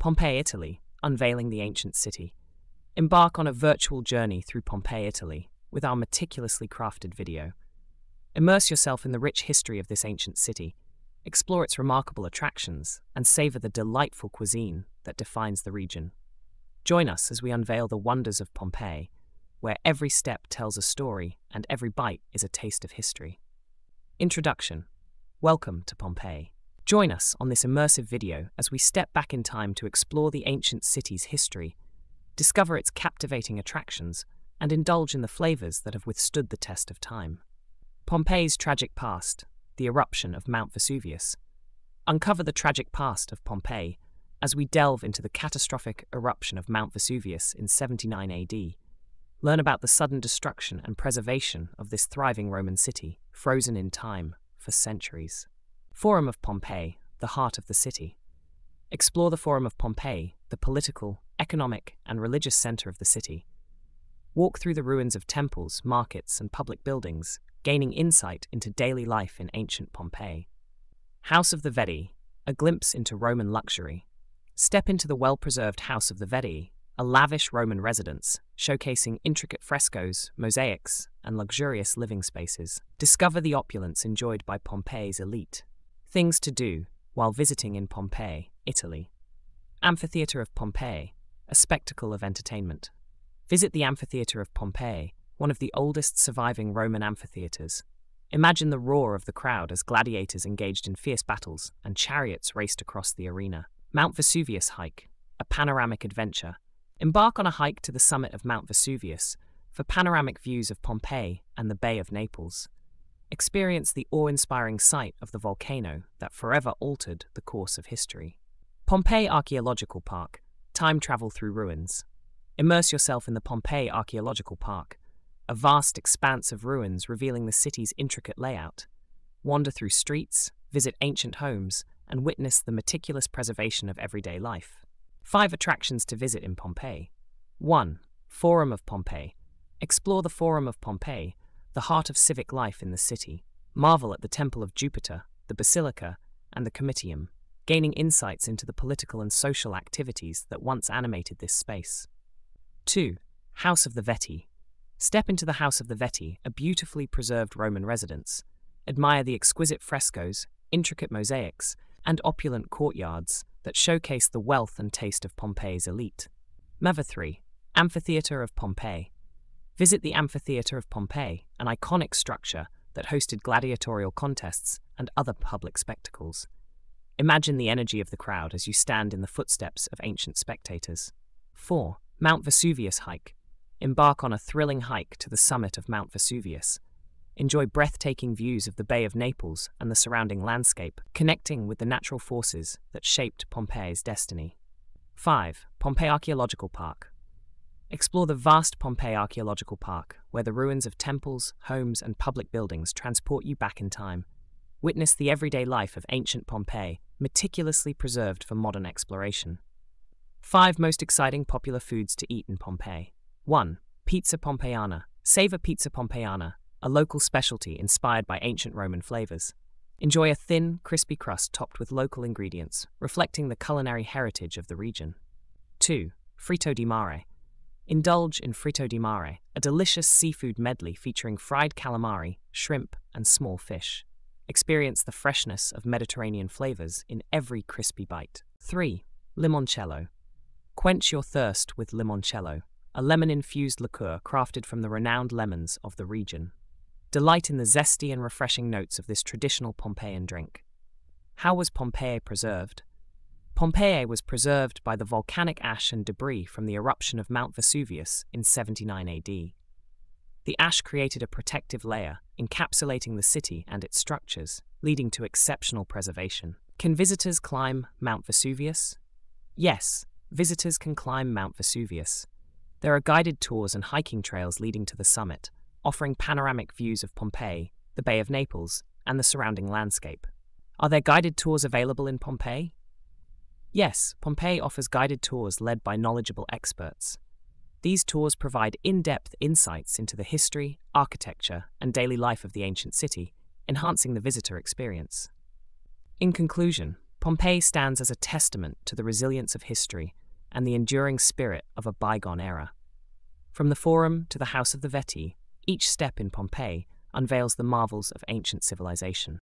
Pompeii, Italy, unveiling the ancient city. Embark on a virtual journey through Pompeii, Italy, with our meticulously crafted video. Immerse yourself in the rich history of this ancient city, explore its remarkable attractions, and savor the delightful cuisine that defines the region. Join us as we unveil the wonders of Pompeii, where every step tells a story and every bite is a taste of history. Introduction. Welcome to Pompeii. Join us on this immersive video as we step back in time to explore the ancient city's history, discover its captivating attractions, and indulge in the flavors that have withstood the test of time. Pompeii's tragic past, the eruption of Mount Vesuvius. Uncover the tragic past of Pompeii as we delve into the catastrophic eruption of Mount Vesuvius in 79 AD. Learn about the sudden destruction and preservation of this thriving Roman city, frozen in time for centuries. Forum of Pompeii, the heart of the city. Explore the Forum of Pompeii, the political, economic, and religious center of the city. Walk through the ruins of temples, markets, and public buildings, gaining insight into daily life in ancient Pompeii. House of the Vedii, a glimpse into Roman luxury. Step into the well-preserved House of the Vedii, a lavish Roman residence, showcasing intricate frescoes, mosaics, and luxurious living spaces. Discover the opulence enjoyed by Pompeii's elite. Things to do while visiting in Pompeii, Italy. Amphitheatre of Pompeii, a spectacle of entertainment. Visit the Amphitheatre of Pompeii, one of the oldest surviving Roman amphitheatres. Imagine the roar of the crowd as gladiators engaged in fierce battles and chariots raced across the arena. Mount Vesuvius hike, a panoramic adventure. Embark on a hike to the summit of Mount Vesuvius for panoramic views of Pompeii and the Bay of Naples. Experience the awe-inspiring sight of the volcano that forever altered the course of history. Pompeii Archaeological Park, time travel through ruins. Immerse yourself in the Pompeii Archaeological Park, a vast expanse of ruins revealing the city's intricate layout. Wander through streets, visit ancient homes, and witness the meticulous preservation of everyday life. 5 attractions to visit in Pompeii. 1. Forum of Pompeii. Explore the Forum of Pompeii, the heart of civic life in the city. Marvel at the Temple of Jupiter, the Basilica, and the Comitium, gaining insights into the political and social activities that once animated this space. 2. House of the Vedii. Step into the House of the Vedii, a beautifully preserved Roman residence. Admire the exquisite frescoes, intricate mosaics, and opulent courtyards that showcase the wealth and taste of Pompeii's elite. 3. Amphitheatre of Pompeii. Visit the Amphitheatre of Pompeii, an iconic structure that hosted gladiatorial contests and other public spectacles. Imagine the energy of the crowd as you stand in the footsteps of ancient spectators. 4. Mount Vesuvius hike. Embark on a thrilling hike to the summit of Mount Vesuvius. Enjoy breathtaking views of the Bay of Naples and the surrounding landscape, connecting with the natural forces that shaped Pompeii's destiny. 5. Pompeii Archaeological Park. Explore the vast Pompeii Archaeological Park, where the ruins of temples, homes, and public buildings transport you back in time. Witness the everyday life of ancient Pompeii, meticulously preserved for modern exploration. 5 most exciting popular foods to eat in Pompeii. 1. Pizza Pompeiana. Savor Pizza Pompeiana, a local specialty inspired by ancient Roman flavors. Enjoy a thin, crispy crust topped with local ingredients, reflecting the culinary heritage of the region. 2. Fritto di Mare. Indulge in Fritto di Mare, a delicious seafood medley featuring fried calamari, shrimp, and small fish. Experience the freshness of Mediterranean flavors in every crispy bite. 3. Limoncello. Quench your thirst with limoncello, a lemon-infused liqueur crafted from the renowned lemons of the region. Delight in the zesty and refreshing notes of this traditional Pompeian drink. How was Pompeii preserved? Pompeii was preserved by the volcanic ash and debris from the eruption of Mount Vesuvius in 79 AD. The ash created a protective layer, encapsulating the city and its structures, leading to exceptional preservation. Can visitors climb Mount Vesuvius? Yes, visitors can climb Mount Vesuvius. There are guided tours and hiking trails leading to the summit, offering panoramic views of Pompeii, the Bay of Naples, and the surrounding landscape. Are there guided tours available in Pompeii? Yes, Pompeii offers guided tours led by knowledgeable experts. These tours provide in-depth insights into the history, architecture, and daily life of the ancient city, enhancing the visitor experience. In conclusion, Pompeii stands as a testament to the resilience of history and the enduring spirit of a bygone era. From the Forum to the House of the Veti, each step in Pompeii unveils the marvels of ancient civilization.